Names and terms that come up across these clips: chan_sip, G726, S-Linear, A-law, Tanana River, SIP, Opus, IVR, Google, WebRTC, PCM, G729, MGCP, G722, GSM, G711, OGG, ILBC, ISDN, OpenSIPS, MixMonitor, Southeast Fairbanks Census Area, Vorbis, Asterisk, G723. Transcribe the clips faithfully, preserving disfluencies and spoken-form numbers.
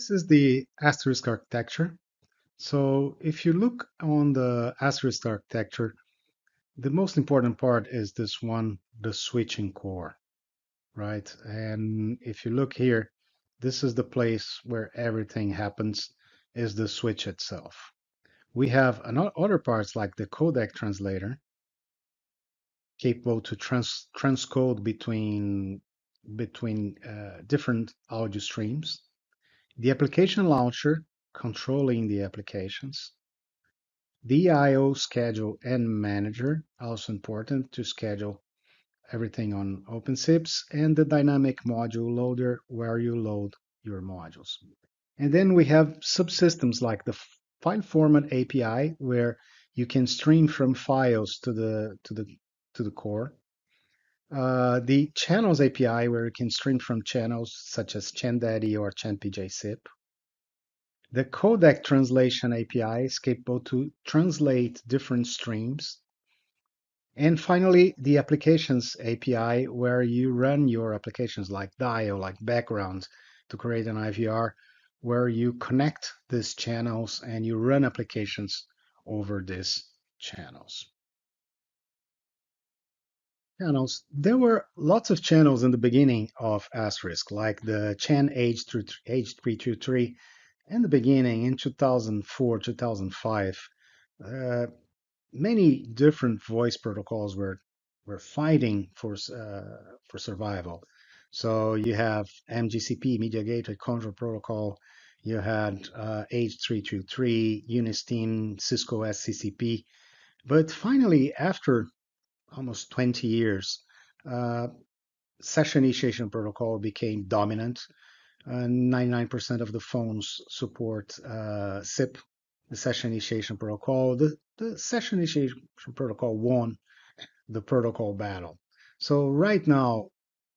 This is the Asterisk architecture. So if you look on the Asterisk architecture, the most important part is this one, the switching core, right? And if you look here, this is the place where everything happens, is the switch itself. We have other parts like the codec translator, capable to trans transcode between, between uh, different audio streams. The application launcher, controlling the applications. The I O schedule and manager, also important to schedule everything on OpenSIPS, and the dynamic module loader where you load your modules. And then we have subsystems like the file format A P I, where you can stream from files to the to the to the core. Uh, the channels A P I, where you can stream from channels such as ChanDaddy or chan_pjsip. The codec translation A P I is capable to translate different streams. And finally, the applications A P I, where you run your applications like D I O, like backgrounds, to create an I V R, where you connect these channels and you run applications over these channels. Channels. There were lots of channels in the beginning of Asterisk, like the Chan H three twenty-three. In the beginning, in two thousand four, two thousand five, uh, many different voice protocols were were fighting for uh, for survival. So you have M G C P, Media Gateway Control Protocol. You had uh, H three twenty-three, Unisteam, Cisco S C C P. But finally, after almost twenty years, uh, session initiation protocol became dominant. ninety-nine percent uh, of the phones support uh, S I P, the session initiation protocol. The, the session initiation protocol won the protocol battle. So right now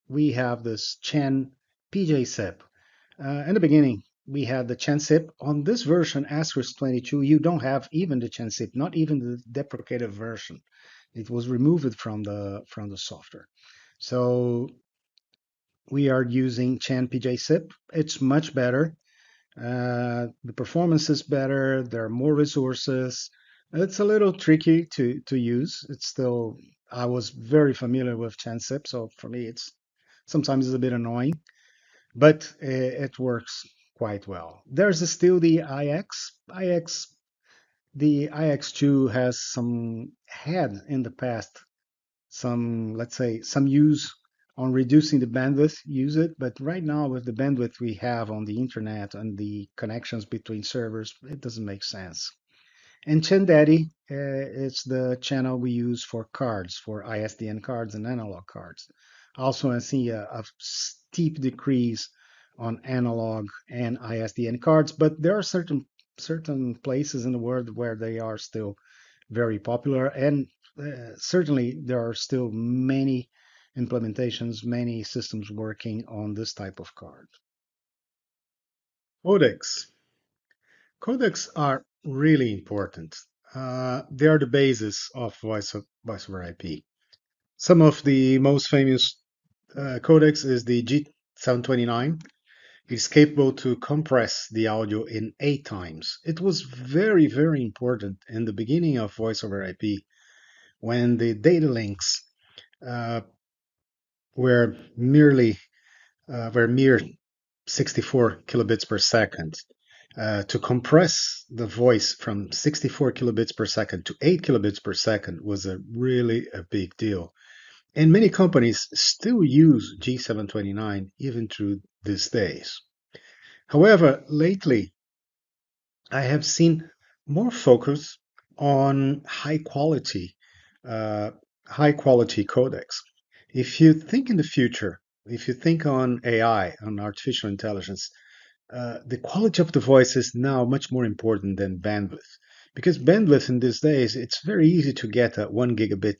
we have this chan_pjsip. Uh, in the beginning, we had the chan_sip. On this version, Asterisk twenty-two, you don't have even the chan_sip, not even the deprecated version. It was removed from the from the software. So we are using chan_pjsip. It's much better. Uh, the performance is better. There are more resources. It's a little tricky to, to use. It's still, I was very familiar with chan_sip, so for me, it's sometimes it's a bit annoying, but it works quite well. There's still the I X. I X, the I X two has some, had in the past, some, let's say, some use on reducing the bandwidth, use it. But right now, with the bandwidth we have on the internet and the connections between servers, it doesn't make sense. And ChanDaddy, uh, it's the channel we use for cards, for I S D N cards and analog cards. Also, I see a, a steep decrease on analog and I S D N cards, but there are certain, certain places in the world where they are still very popular. And uh, certainly, there are still many implementations, many systems working on this type of card. Codecs. Codecs are really important. Uh, they are the basis of voice, voice over I P. Some of the most famous uh, codecs is the G seven twenty-nine. It's capable to compress the audio in eight times. It was very, very important in the beginning of voice over I P when the data links uh, were merely uh, were mere sixty-four kilobits per second. Uh, to compress the voice from sixty-four kilobits per second to eight kilobits per second was a really a big deal. And many companies still use G seven twenty-nine even to these days. However, lately, I have seen more focus on high quality, uh, high quality codecs. If you think in the future, if you think on A I, on artificial intelligence, uh, the quality of the voice is now much more important than bandwidth. Because bandwidth in these days, it's very easy to get a one gigabit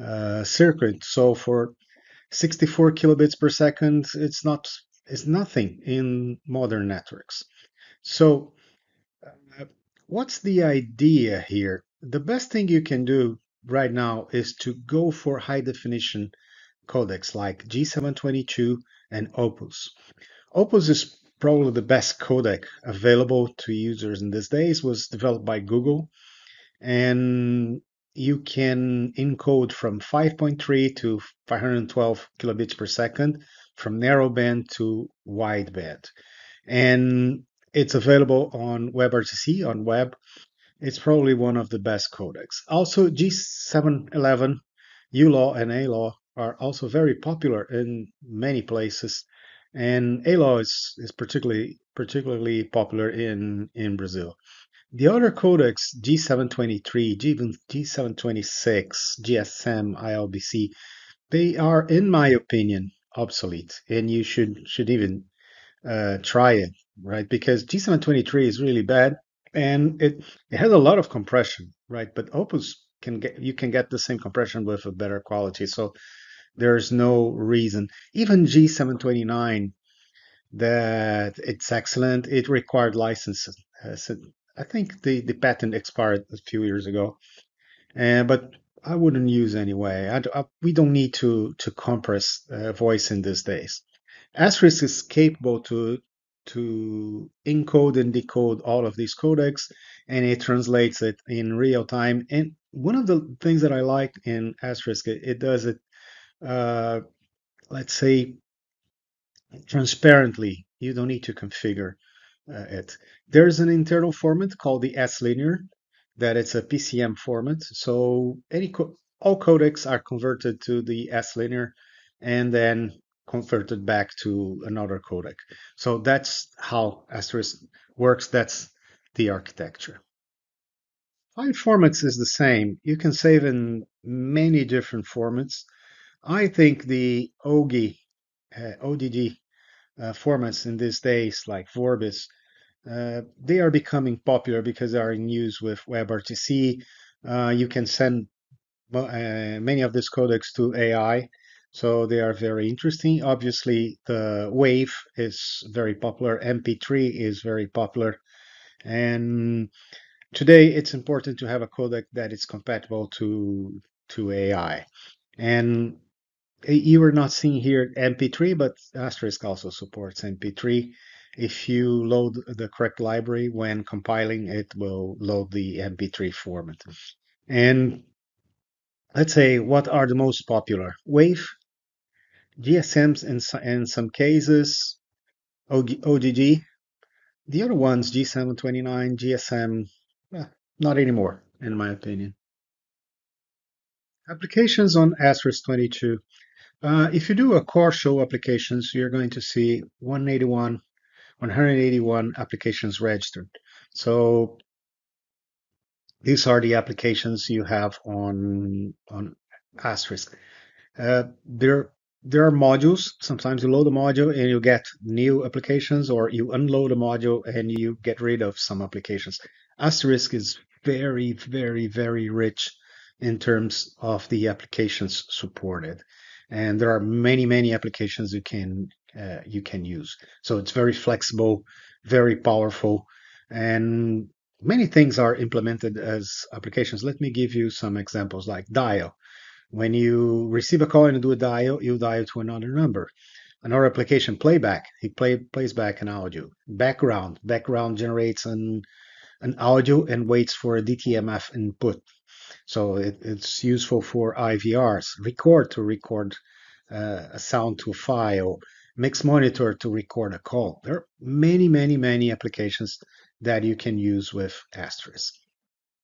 uh, circuit. So for sixty-four kilobits per second, it's not, it's nothing in modern networks. So uh, what's the idea here? The best thing you can do right now is to go for high definition codecs like G seven twenty-two and Opus. Opus is probably the best codec available to users in these days was developed by Google, and you can encode from five point three to five hundred twelve kilobits per second from narrowband to wideband, and it's available on WebRTC on web. It's probably one of the best codecs. Also, G seven eleven, U law, and A law are also very popular in many places, and A law is, is particularly particularly popular in in Brazil. The other codecs, G seven twenty-three, G seven twenty-six, G S M, I L B C, they are, in my opinion, obsolete, and you should should even uh, try it, right? Because G seven twenty-three is really bad, and it it has a lot of compression, right? But Opus can get you can get the same compression with a better quality, so there's no reason. Even G seven twenty-nine, that it's excellent. It required licenses. Uh, so I think the, the patent expired a few years ago, uh, but I wouldn't use anyway. I, I, we don't need to, to compress uh, voice in these days. Asterisk is capable to, to encode and decode all of these codecs, and it translates it in real time. And one of the things that I like in Asterisk, it, it does it, uh, let's say, transparently. You don't need to configure Uh, it. There's an internal format called the S-Linear, that it's a P C M format. So any co all codecs are converted to the S-Linear and then converted back to another codec. So that's how Asterisk works. That's the architecture. File formats is the same. You can save in many different formats. I think the O G G, uh, O G G uh, formats in these days, like Vorbis, Uh, they are becoming popular because they are in use with WebRTC. Uh, you can send uh, many of these codecs to A I, so they are very interesting. Obviously, the WAV is very popular. M P three is very popular. And today, it's important to have a codec that is compatible to, to A I. And you are not seeing here M P three, but Asterisk also supports M P three. If you load the correct library when compiling, it will load the M P three format. And let's say, what are the most popular? WAV, G S Ms in, in some cases, O G G. The other ones, G seven twenty-nine, G S M, well, not anymore, in my opinion. Applications on Asterisk twenty-two. Uh, if you do a core show applications, you're going to see one hundred eighty-one applications registered. So these are the applications you have on on Asterisk. Uh, there there are modules. Sometimes you load a module and you get new applications, or you unload a module and you get rid of some applications. Asterisk is very very very rich in terms of the applications supported, and there are many many applications you can. Uh, you can use. So it's very flexible, very powerful, and many things are implemented as applications. Let me give you some examples, like dial. When you receive a call and do a dial, you dial to another number. Another application, playback, it play, plays back an audio. Background, background generates an, an audio and waits for a D T M F input. So it, it's useful for I V Rs. Record, to record uh, a sound to a file. MixMonitor, to record a call. There are many, many, many applications that you can use with Asterisk.